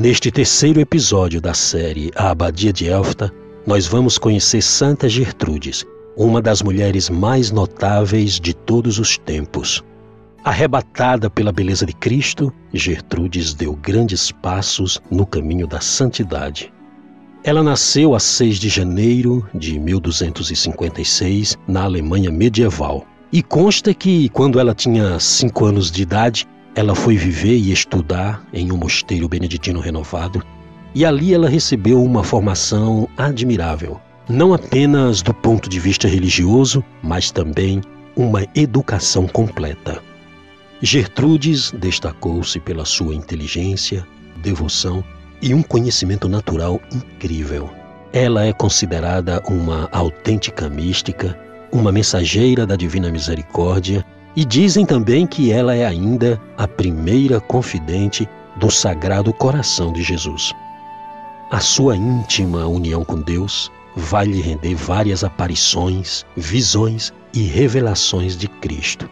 Neste terceiro episódio da série A Abadia de Helfta, nós vamos conhecer Santa Gertrudes, uma das mulheres mais notáveis de todos os tempos. Arrebatada pela beleza de Cristo, Gertrudes deu grandes passos no caminho da santidade. Ela nasceu a 6 de janeiro de 1256, na Alemanha medieval. E consta que, quando ela tinha 5 anos de idade, ela foi viver e estudar em um mosteiro beneditino renovado, e ali ela recebeu uma formação admirável, não apenas do ponto de vista religioso, mas também uma educação completa. Gertrudes destacou-se pela sua inteligência, devoção e um conhecimento natural incrível. Ela é considerada uma autêntica mística, uma mensageira da Divina Misericórdia, e dizem também que ela é ainda a primeira confidente do Sagrado Coração de Jesus. A sua íntima união com Deus vai lhe render várias aparições, visões e revelações de Cristo.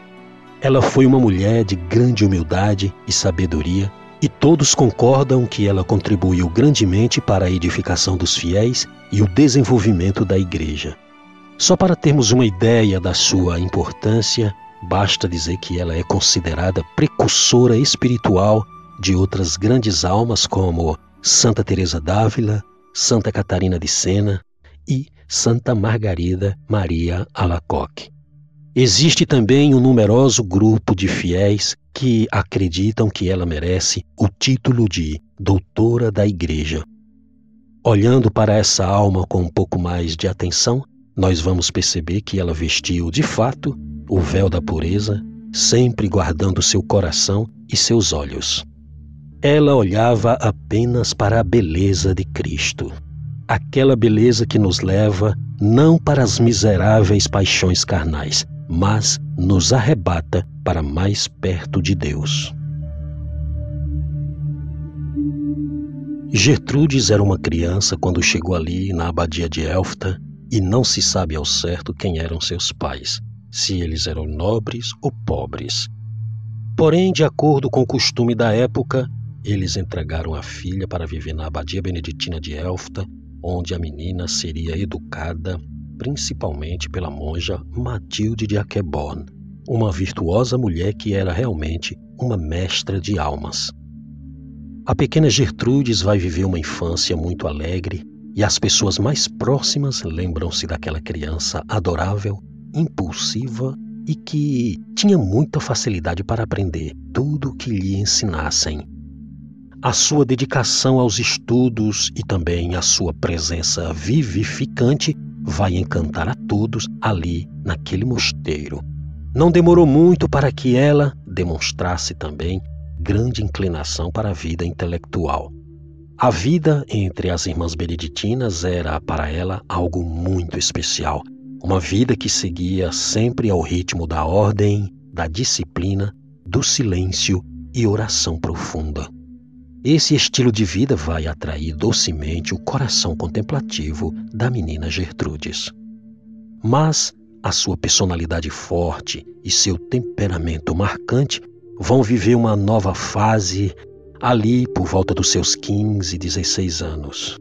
Ela foi uma mulher de grande humildade e sabedoria, e todos concordam que ela contribuiu grandemente para a edificação dos fiéis e o desenvolvimento da Igreja. Só para termos uma ideia da sua importância, basta dizer que ela é considerada precursora espiritual de outras grandes almas como Santa Teresa d'Ávila, Santa Catarina de Sena e Santa Margarida Maria Alacoque. Existe também um numeroso grupo de fiéis que acreditam que ela merece o título de Doutora da Igreja. Olhando para essa alma com um pouco mais de atenção, nós vamos perceber que ela vestiu, de fato, o véu da pureza, sempre guardando seu coração e seus olhos. Ela olhava apenas para a beleza de Cristo, aquela beleza que nos leva não para as miseráveis paixões carnais, mas nos arrebata para mais perto de Deus. Gertrudes era uma criança quando chegou ali na Abadia de Helfta e não se sabe ao certo quem eram seus pais, se eles eram nobres ou pobres. Porém, de acordo com o costume da época, eles entregaram a filha para viver na Abadia Beneditina de Helfta, onde a menina seria educada principalmente pela monja Matilde de Hackeborn, uma virtuosa mulher que era realmente uma mestra de almas. A pequena Gertrudes vai viver uma infância muito alegre e as pessoas mais próximas lembram-se daquela criança adorável, impulsiva e que tinha muita facilidade para aprender tudo o que lhe ensinassem. A sua dedicação aos estudos e também a sua presença vivificante vai encantar a todos ali naquele mosteiro. Não demorou muito para que ela demonstrasse também grande inclinação para a vida intelectual. A vida entre as irmãs beneditinas era para ela algo muito especial, uma vida que seguia sempre ao ritmo da ordem, da disciplina, do silêncio e oração profunda. Esse estilo de vida vai atrair docemente o coração contemplativo da menina Gertrudes. Mas a sua personalidade forte e seu temperamento marcante vão viver uma nova fase ali por volta dos seus 15 e 16 anos.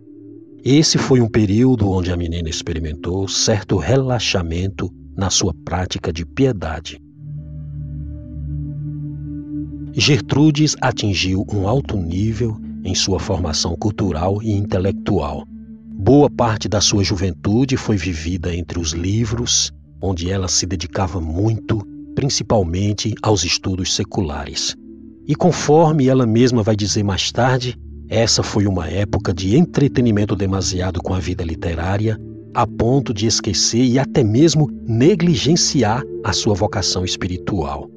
Esse foi um período onde a menina experimentou certo relaxamento na sua prática de piedade. Gertrudes atingiu um alto nível em sua formação cultural e intelectual. Boa parte da sua juventude foi vivida entre os livros, onde ela se dedicava muito, principalmente aos estudos seculares. E conforme ela mesma vai dizer mais tarde, essa foi uma época de entretenimento demasiado com a vida literária, a ponto de esquecer e até mesmo negligenciar a sua vocação espiritual.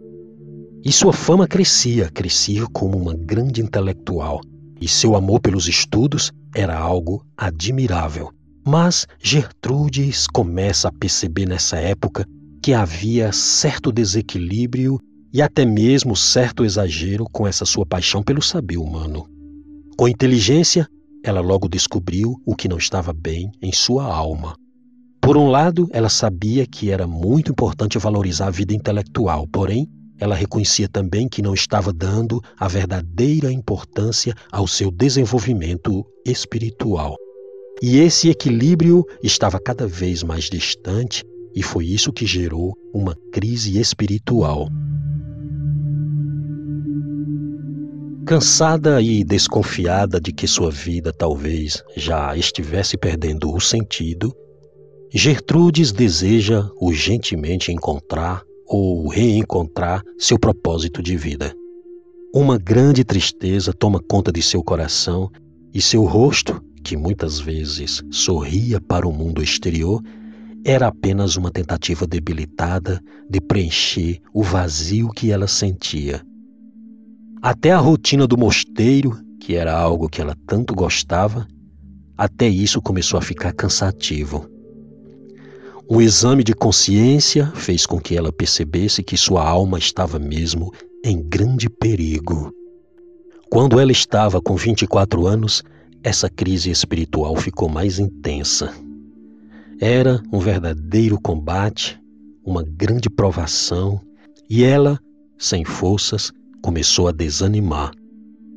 E sua fama crescia como uma grande intelectual, e seu amor pelos estudos era algo admirável. Mas Gertrudes começa a perceber nessa época que havia certo desequilíbrio e até mesmo certo exagero com essa sua paixão pelo saber humano. Com inteligência, ela logo descobriu o que não estava bem em sua alma. Por um lado, ela sabia que era muito importante valorizar a vida intelectual, porém, Ela reconhecia também que não estava dando a verdadeira importância ao seu desenvolvimento espiritual. E esse equilíbrio estava cada vez mais distante, e foi isso que gerou uma crise espiritual. Cansada e desconfiada de que sua vida talvez já estivesse perdendo o sentido, Gertrudes deseja urgentemente encontrar ou reencontrar seu propósito de vida. Uma grande tristeza toma conta de seu coração e seu rosto, que muitas vezes sorria para o mundo exterior, era apenas uma tentativa debilitada de preencher o vazio que ela sentia. Até a rotina do mosteiro, que era algo que ela tanto gostava, até isso começou a ficar cansativo. Um exame de consciência fez com que ela percebesse que sua alma estava mesmo em grande perigo. Quando ela estava com 24 anos, essa crise espiritual ficou mais intensa. Era um verdadeiro combate, uma grande provação, e ela, sem forças, começou a desanimar.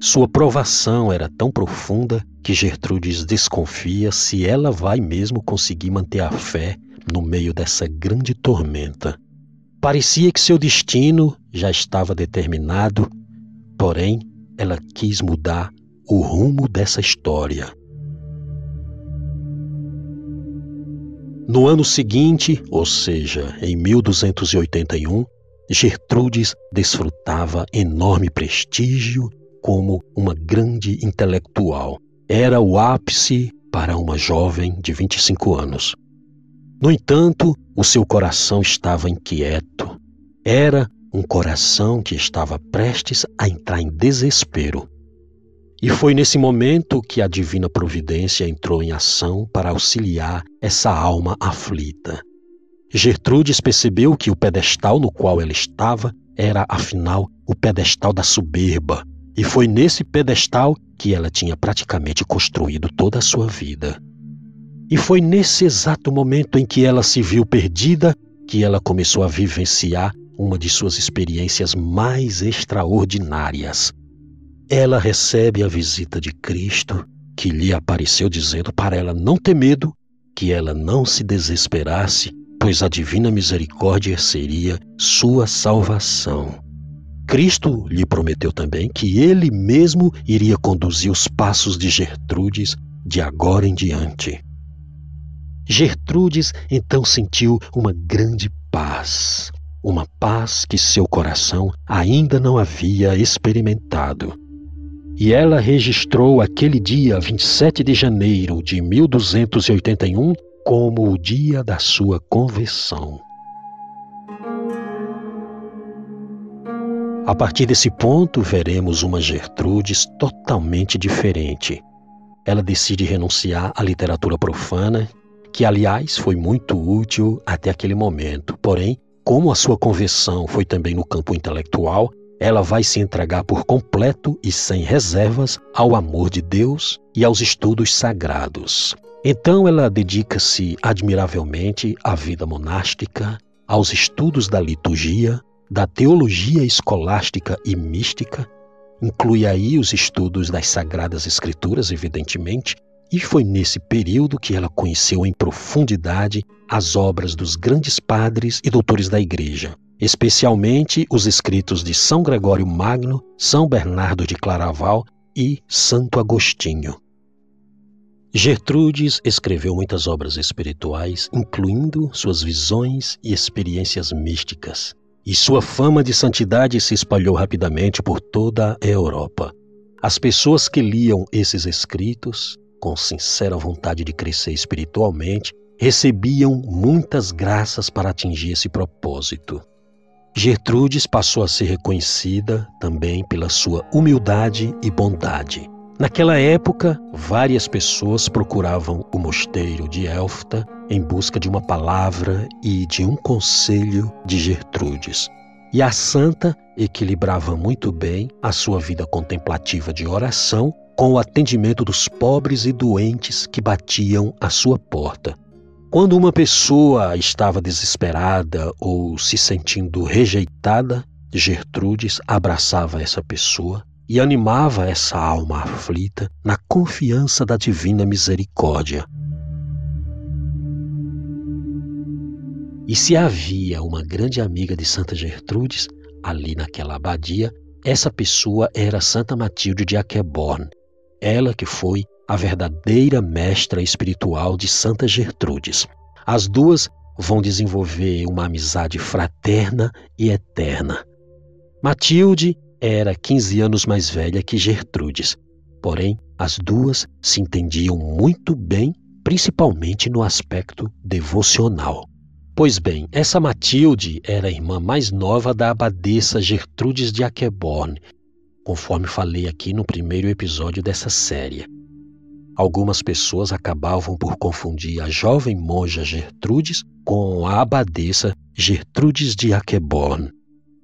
Sua provação era tão profunda que Gertrudes desconfia se ela vai mesmo conseguir manter a fé no meio dessa grande tormenta. Parecia que seu destino já estava determinado, porém ela quis mudar o rumo dessa história. No ano seguinte, ou seja, em 1281, Gertrudes desfrutava enorme prestígio como uma grande intelectual. Era o ápice para uma jovem de 25 anos. No entanto, o seu coração estava inquieto. Era um coração que estava prestes a entrar em desespero. E foi nesse momento que a divina providência entrou em ação para auxiliar essa alma aflita. Gertrudes percebeu que o pedestal no qual ela estava era, afinal, o pedestal da soberba, e foi nesse pedestal que ela tinha praticamente construído toda a sua vida. E foi nesse exato momento em que ela se viu perdida que ela começou a vivenciar uma de suas experiências mais extraordinárias. Ela recebe a visita de Cristo, que lhe apareceu dizendo para ela não ter medo, que ela não se desesperasse, pois a divina misericórdia seria sua salvação. Cristo lhe prometeu também que ele mesmo iria conduzir os passos de Gertrudes de agora em diante. Gertrudes então sentiu uma grande paz, uma paz que seu coração ainda não havia experimentado. E ela registrou aquele dia, 27 de janeiro de 1281, como o dia da sua conversão. A partir desse ponto, veremos uma Gertrudes totalmente diferente. Ela decide renunciar à literatura profana, que, aliás, foi muito útil até aquele momento. Porém, como a sua conversão foi também no campo intelectual, ela vai se entregar por completo e sem reservas ao amor de Deus e aos estudos sagrados. Então ela dedica-se admiravelmente à vida monástica, aos estudos da liturgia, da teologia escolástica e mística, inclui aí os estudos das Sagradas Escrituras, evidentemente, e foi nesse período que ela conheceu em profundidade as obras dos grandes padres e doutores da Igreja, especialmente os escritos de São Gregório Magno, São Bernardo de Claraval e Santo Agostinho. Gertrudes escreveu muitas obras espirituais, incluindo suas visões e experiências místicas, e sua fama de santidade se espalhou rapidamente por toda a Europa. As pessoas que liam esses escritos, com sincera vontade de crescer espiritualmente, recebiam muitas graças para atingir esse propósito. Gertrudes passou a ser reconhecida também pela sua humildade e bondade. Naquela época, várias pessoas procuravam o mosteiro de Helfta em busca de uma palavra e de um conselho de Gertrudes. E a santa equilibrava muito bem a sua vida contemplativa de oração com o atendimento dos pobres e doentes que batiam à sua porta. Quando uma pessoa estava desesperada ou se sentindo rejeitada, Gertrudes abraçava essa pessoa e animava essa alma aflita na confiança da divina misericórdia. E se havia uma grande amiga de Santa Gertrudes, ali naquela abadia, essa pessoa era Santa Matilde de Hackeborn, ela que foi a verdadeira mestra espiritual de Santa Gertrudes. As duas vão desenvolver uma amizade fraterna e eterna. Matilde era 15 anos mais velha que Gertrudes, porém as duas se entendiam muito bem, principalmente no aspecto devocional. Pois bem, essa Matilde era a irmã mais nova da abadesa Gertrudes de Hackeborn, conforme falei aqui no primeiro episódio dessa série. Algumas pessoas acabavam por confundir a jovem monja Gertrudes com a abadesa Gertrudes de Hackeborn.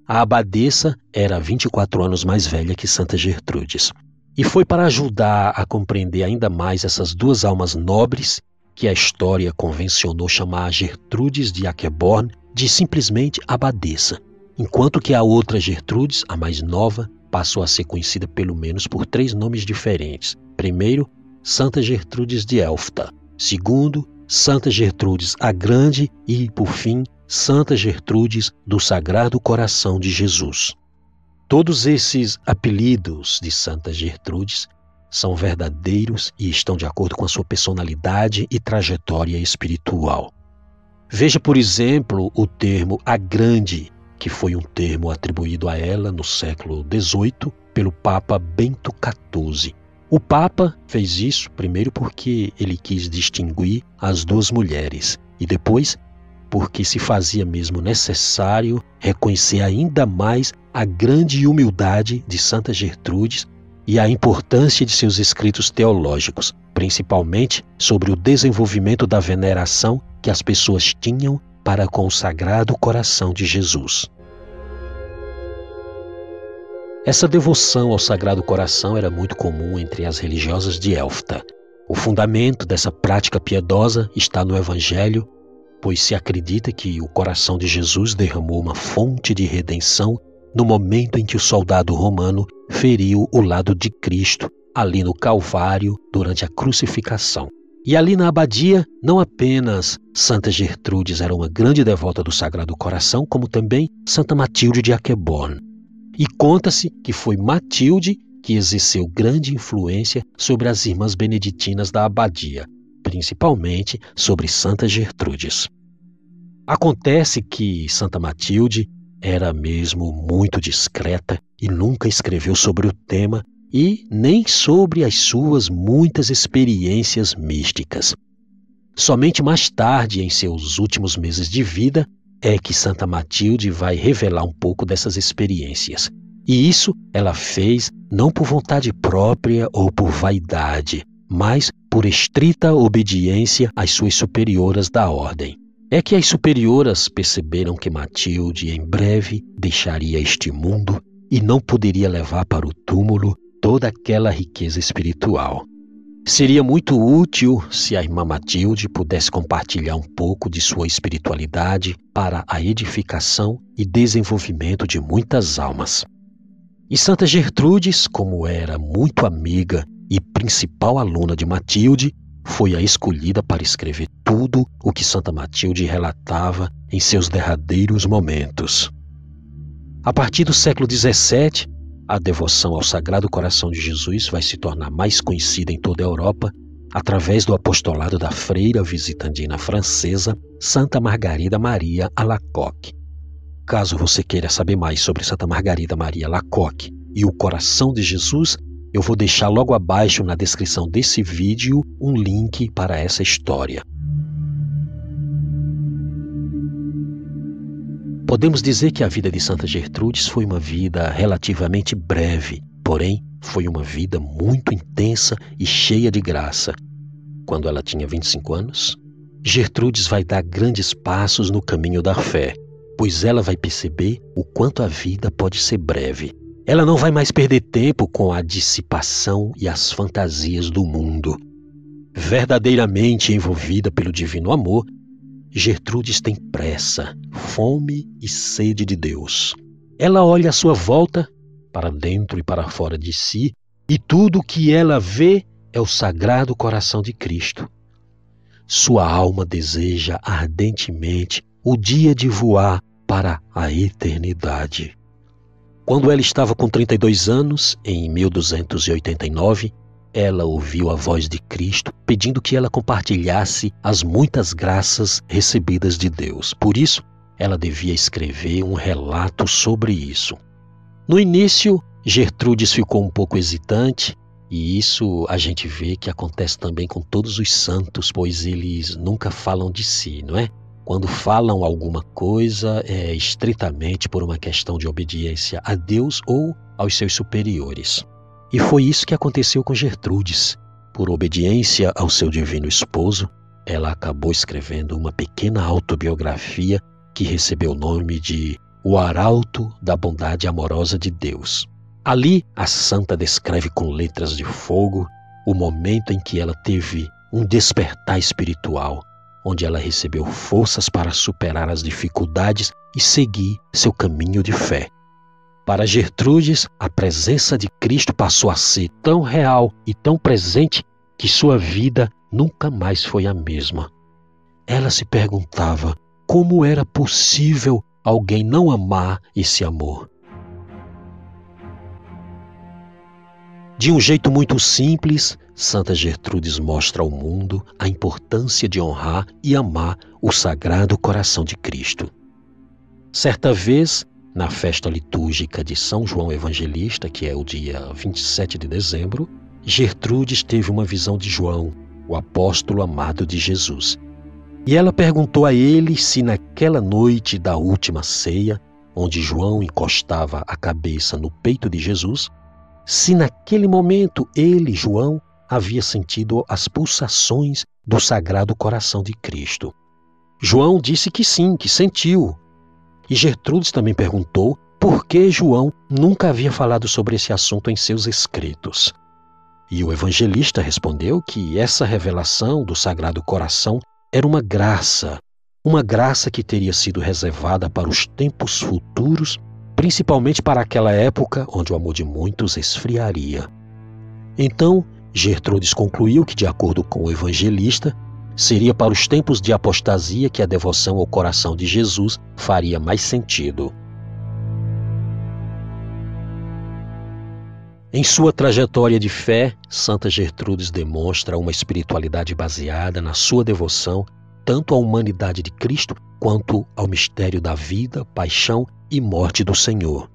A abadesa era 24 anos mais velha que Santa Gertrudes. E foi para ajudar a compreender ainda mais essas duas almas nobres que a história convencionou chamar a Gertrudes de Hackeborn de simplesmente abadesa, enquanto que a outra Gertrudes, a mais nova, passou a ser conhecida pelo menos por 3 nomes diferentes. Primeiro, Santa Gertrudes de Helfta. Segundo, Santa Gertrudes a Grande e, por fim, Santa Gertrudes do Sagrado Coração de Jesus. Todos esses apelidos de Santa Gertrudes são verdadeiros e estão de acordo com a sua personalidade e trajetória espiritual. Veja, por exemplo, o termo A Grande, que foi um termo atribuído a ela no século XVIII pelo Papa Bento XIV. O Papa fez isso primeiro porque ele quis distinguir as duas mulheres e depois porque se fazia mesmo necessário reconhecer ainda mais a grande humildade de Santa Gertrudes e a importância de seus escritos teológicos, principalmente sobre o desenvolvimento da veneração que as pessoas tinham para com o Sagrado Coração de Jesus. Essa devoção ao Sagrado Coração era muito comum entre as religiosas de Helfta. O fundamento dessa prática piedosa está no Evangelho, pois se acredita que o coração de Jesus derramou uma fonte de redenção no momento em que o soldado romano feriu o lado de Cristo, ali no Calvário, durante a crucificação. E ali na abadia, não apenas Santa Gertrudes era uma grande devota do Sagrado Coração, como também Santa Matilde de Hackeborn. E conta-se que foi Matilde que exerceu grande influência sobre as irmãs beneditinas da abadia, principalmente sobre Santa Gertrudes. Acontece que Santa Matilde era mesmo muito discreta e nunca escreveu sobre o tema e nem sobre as suas muitas experiências místicas. Somente mais tarde, em seus últimos meses de vida, é que Santa Matilde vai revelar um pouco dessas experiências. E isso ela fez não por vontade própria ou por vaidade, mas por estrita obediência às suas superioras da ordem. É que as superioras perceberam que Matilde em breve deixaria este mundo e não poderia levar para o túmulo toda aquela riqueza espiritual. Seria muito útil se a irmã Matilde pudesse compartilhar um pouco de sua espiritualidade para a edificação e desenvolvimento de muitas almas. E Santa Gertrudes, como era muito amiga e principal aluna de Matilde, foi a escolhida para escrever tudo o que Santa Matilde relatava em seus derradeiros momentos. A partir do século XVII, a devoção ao Sagrado Coração de Jesus vai se tornar mais conhecida em toda a Europa através do apostolado da freira visitandina francesa Santa Margarida Maria Alacoque. Caso você queira saber mais sobre Santa Margarida Maria Alacoque e o Coração de Jesus, eu vou deixar logo abaixo na descrição desse vídeo um link para essa história. Podemos dizer que a vida de Santa Gertrudes foi uma vida relativamente breve, porém foi uma vida muito intensa e cheia de graça. Quando ela tinha 25 anos, Gertrudes vai dar grandes passos no caminho da fé, pois ela vai perceber o quanto a vida pode ser breve. Ela não vai mais perder tempo com a dissipação e as fantasias do mundo. Verdadeiramente envolvida pelo divino amor, Gertrudes tem pressa, fome e sede de Deus. Ela olha à sua volta, para dentro e para fora de si, e tudo o que ela vê é o Sagrado Coração de Cristo. Sua alma deseja ardentemente o dia de voar para a eternidade. Quando ela estava com 32 anos, em 1289, ela ouviu a voz de Cristo pedindo que ela compartilhasse as muitas graças recebidas de Deus. Por isso, ela devia escrever um relato sobre isso. No início, Gertrudes ficou um pouco hesitante, e isso a gente vê que acontece também com todos os santos, pois eles nunca falam de si, não é? Quando falam alguma coisa, é estritamente por uma questão de obediência a Deus ou aos seus superiores. E foi isso que aconteceu com Gertrudes. Por obediência ao seu divino esposo, ela acabou escrevendo uma pequena autobiografia que recebeu o nome de O Arauto da Bondade Amorosa de Deus. Ali, a santa descreve com letras de fogo o momento em que ela teve um despertar espiritual, onde ela recebeu forças para superar as dificuldades e seguir seu caminho de fé. Para Gertrudes, a presença de Cristo passou a ser tão real e tão presente que sua vida nunca mais foi a mesma. Ela se perguntava como era possível alguém não amar esse amor. De um jeito muito simples, Santa Gertrudes mostra ao mundo a importância de honrar e amar o Sagrado Coração de Cristo. Certa vez, na festa litúrgica de São João Evangelista, que é o dia 27 de dezembro, Gertrudes teve uma visão de João, o apóstolo amado de Jesus. E ela perguntou a ele se naquela noite da última ceia, onde João encostava a cabeça no peito de Jesus, se naquele momento ele, João, havia sentido as pulsações do Sagrado Coração de Cristo. João disse que sim, que sentiu. E Gertrudes também perguntou por que João nunca havia falado sobre esse assunto em seus escritos. E o evangelista respondeu que essa revelação do Sagrado Coração era uma graça que teria sido reservada para os tempos futuros, principalmente para aquela época onde o amor de muitos esfriaria. Então, Gertrudes concluiu que, de acordo com o evangelista, seria para os tempos de apostasia que a devoção ao coração de Jesus faria mais sentido. Em sua trajetória de fé, Santa Gertrudes demonstra uma espiritualidade baseada na sua devoção tanto à humanidade de Cristo quanto ao mistério da vida, paixão e morte do Senhor.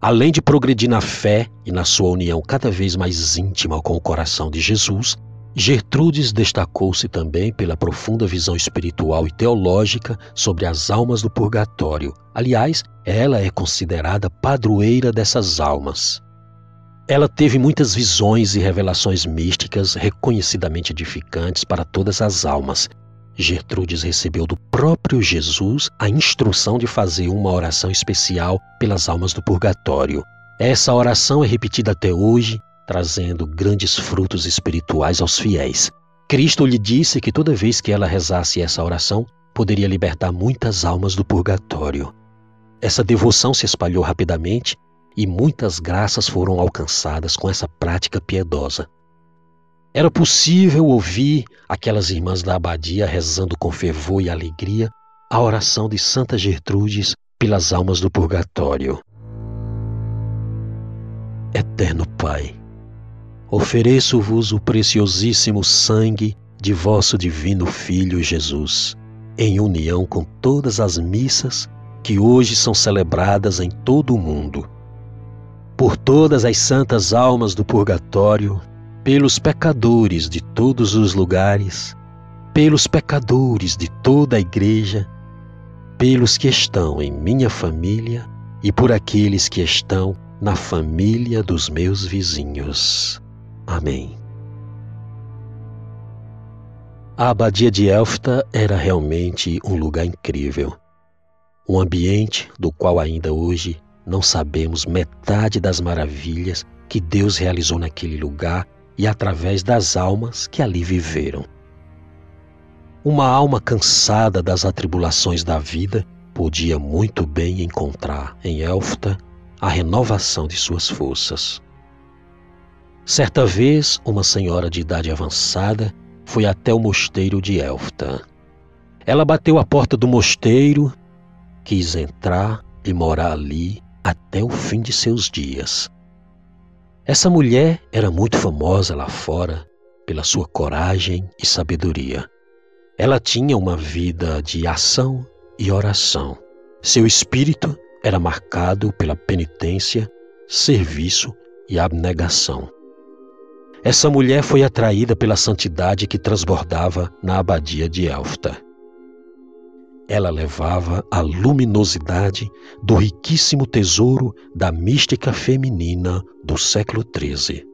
Além de progredir na fé e na sua união cada vez mais íntima com o coração de Jesus, Gertrudes destacou-se também pela profunda visão espiritual e teológica sobre as almas do purgatório. Aliás, ela é considerada padroeira dessas almas. Ela teve muitas visões e revelações místicas reconhecidamente edificantes para todas as almas. Gertrudes recebeu do próprio Jesus a instrução de fazer uma oração especial pelas almas do purgatório. Essa oração é repetida até hoje, trazendo grandes frutos espirituais aos fiéis. Cristo lhe disse que toda vez que ela rezasse essa oração, poderia libertar muitas almas do purgatório. Essa devoção se espalhou rapidamente e muitas graças foram alcançadas com essa prática piedosa. Era possível ouvir aquelas irmãs da abadia rezando com fervor e alegria a oração de Santa Gertrudes pelas almas do purgatório. Eterno Pai, ofereço-vos o preciosíssimo sangue de vosso divino Filho Jesus, em união com todas as missas que hoje são celebradas em todo o mundo. Por todas as santas almas do purgatório, pelos pecadores de todos os lugares, pelos pecadores de toda a igreja, pelos que estão em minha família e por aqueles que estão na família dos meus vizinhos. Amém. A Abadia de Helfta era realmente um lugar incrível, um ambiente do qual ainda hoje não sabemos metade das maravilhas que Deus realizou naquele lugar e através das almas que ali viveram. Uma alma cansada das atribulações da vida podia muito bem encontrar em Helfta a renovação de suas forças. Certa vez, uma senhora de idade avançada foi até o mosteiro de Helfta. Ela bateu à porta do mosteiro, quis entrar e morar ali até o fim de seus dias. Essa mulher era muito famosa lá fora pela sua coragem e sabedoria. Ela tinha uma vida de ação e oração. Seu espírito era marcado pela penitência, serviço e abnegação. Essa mulher foi atraída pela santidade que transbordava na abadia de Helfta. Ela levava a luminosidade do riquíssimo tesouro da mística feminina do século XIII.